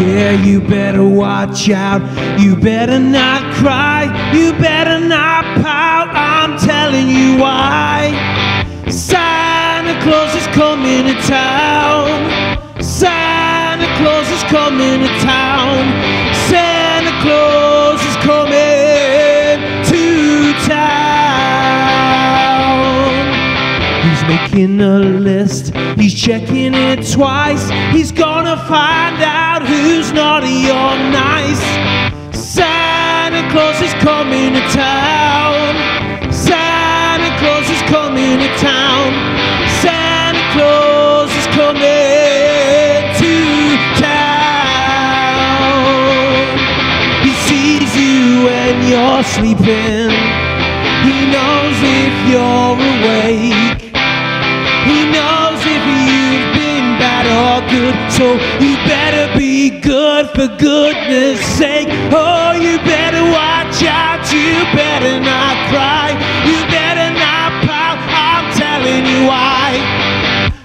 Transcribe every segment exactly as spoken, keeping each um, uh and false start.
Yeah, you better watch out, you better not cry, you better not pout, I'm telling you why. Santa Claus is coming to town, Santa Claus is coming to town, Santa Claus is coming to town. He's making a list, he's checking it twice, he's gonna find out who's naughty or nice. Santa Claus is coming to town, Santa Claus is coming to town, Santa Claus is coming to town. He sees you when you're sleeping, he knows if you're awake, he knows if you've been bad or good, so you better be good, for goodness sake. Oh, you better watch out, you better not cry, you better not pout, I'm telling you why.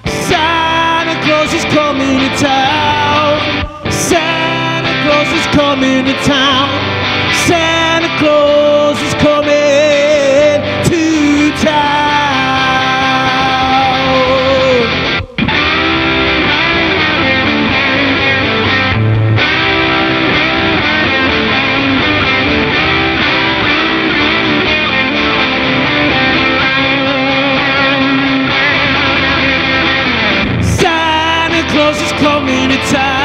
Santa Claus is coming to town, Santa Claus is coming to town, Santa Claus is coming to town. Coming to town.